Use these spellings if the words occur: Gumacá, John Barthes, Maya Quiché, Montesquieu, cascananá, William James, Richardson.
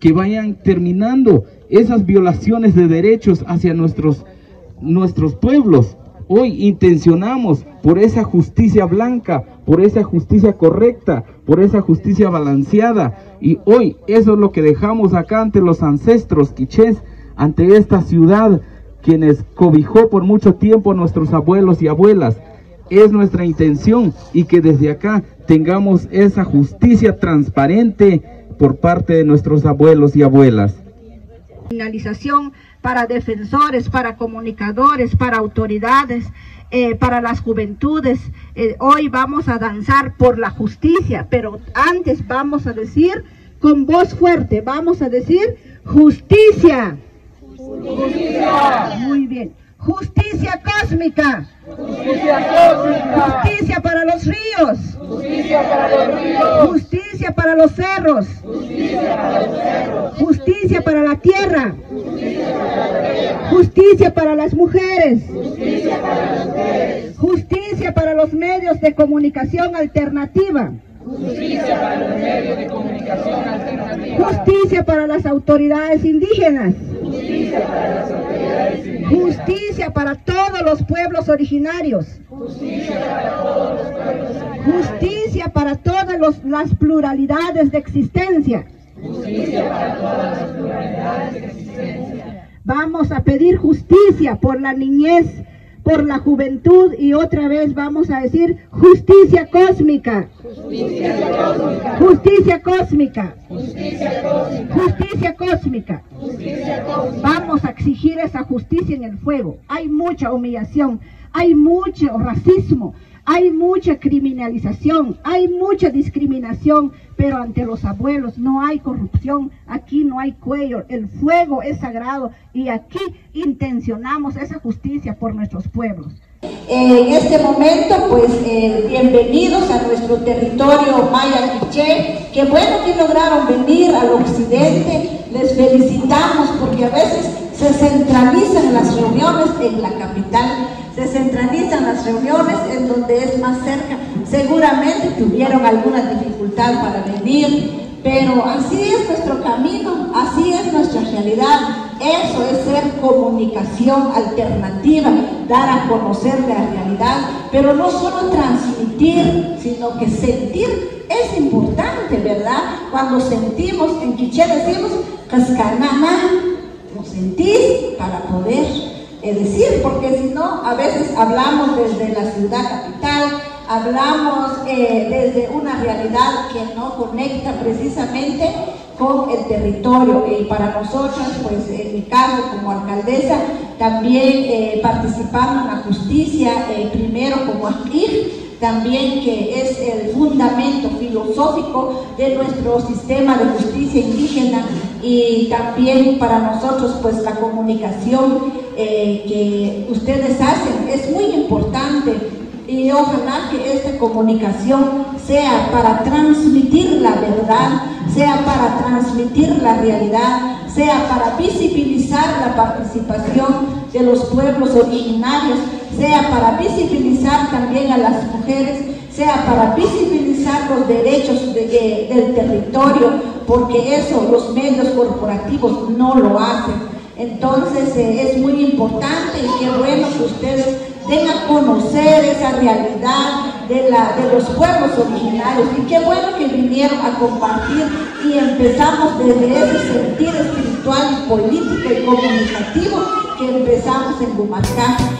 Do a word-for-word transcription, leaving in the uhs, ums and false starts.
que vayan terminando esas violaciones de derechos hacia nuestros, nuestros pueblos. Hoy intencionamos por esa justicia blanca, por esa justicia correcta, por esa justicia balanceada, y hoy eso es lo que dejamos acá ante los ancestros quichés, ante esta ciudad, quienes cobijó por mucho tiempo a nuestros abuelos y abuelas. Es nuestra intención y que desde acá tengamos esa justicia transparente por parte de nuestros abuelos y abuelas. Finalización para defensores, para comunicadores, para autoridades, eh, para las juventudes. Eh, hoy vamos a danzar por la justicia, pero antes vamos a decir con voz fuerte, vamos a decir justicia. Justicia. Muy bien. Justicia cósmica. Justicia cósmica. Justicia para los ríos. Justicia para los ríos. Justicia para los cerros. Justicia para los cerros. Justicia para la tierra. Justicia para la tierra. Justicia para las mujeres. Justicia para las mujeres. Justicia para los medios de comunicación alternativa. Justicia para los medios de comunicación alternativa. Justicia para las autoridades indígenas. Justicia para las autoridades indígenas. Justicia para todos los pueblos originarios. Justicia para todos los pueblos originarios. Justicia para todas los, las pluralidades de existencia. Justicia para todas las pluralidades de existencia. Vamos a pedir justicia por la niñez, por la juventud, y otra vez vamos a decir justicia cósmica. Justicia cósmica. Justicia cósmica. Justicia cósmica. Justicia cósmica. Justicia cósmica. Vamos a exigir esa justicia en el fuego. Hay mucha humillación, hay mucho racismo, hay mucha criminalización, hay mucha discriminación, pero ante los abuelos no hay corrupción, aquí no hay cuello, el fuego es sagrado y aquí intencionamos esa justicia por nuestros pueblos. En este momento, pues, eh, bienvenidos a nuestro territorio Maya Quiché. Qué bueno que lograron venir al occidente, les felicitamos porque a veces se centralizan las reuniones en la capital, se centralizan las reuniones en donde es más cerca. Seguramente tuvieron alguna dificultad para venir, pero así es nuestro camino, así es nuestra realidad. Eso es ser comunicación alternativa, dar a conocer la realidad, pero no solo transmitir, sino que sentir es importante, ¿verdad? Cuando sentimos, en quiché decimos, cascananá, lo sentís para poder eh, decir, porque si no, a veces hablamos desde la ciudad capital, hablamos eh, desde una realidad que no conecta precisamente con el territorio. Y para nosotros, pues en mi caso como alcaldesa, también eh, participando en la justicia, eh, primero como actriz, también que es el fundamento filosófico de nuestro sistema de justicia indígena, y también para nosotros pues la comunicación eh, que ustedes hacen es muy importante, y ojalá que esta comunicación sea para transmitir la verdad, sea para transmitir la realidad, sea para visibilizar la participación de los pueblos originarios, sea para visibilizar también a las mujeres, sea para visibilizar los derechos de, de, del territorio, porque eso los medios corporativos no lo hacen. Entonces eh, es muy importante y qué bueno que ustedes den a conocer esa realidad De, la, de los pueblos originarios, y qué bueno que vinieron a compartir, y empezamos desde ese sentir espiritual, político y comunicativo que empezamos en Gumacá.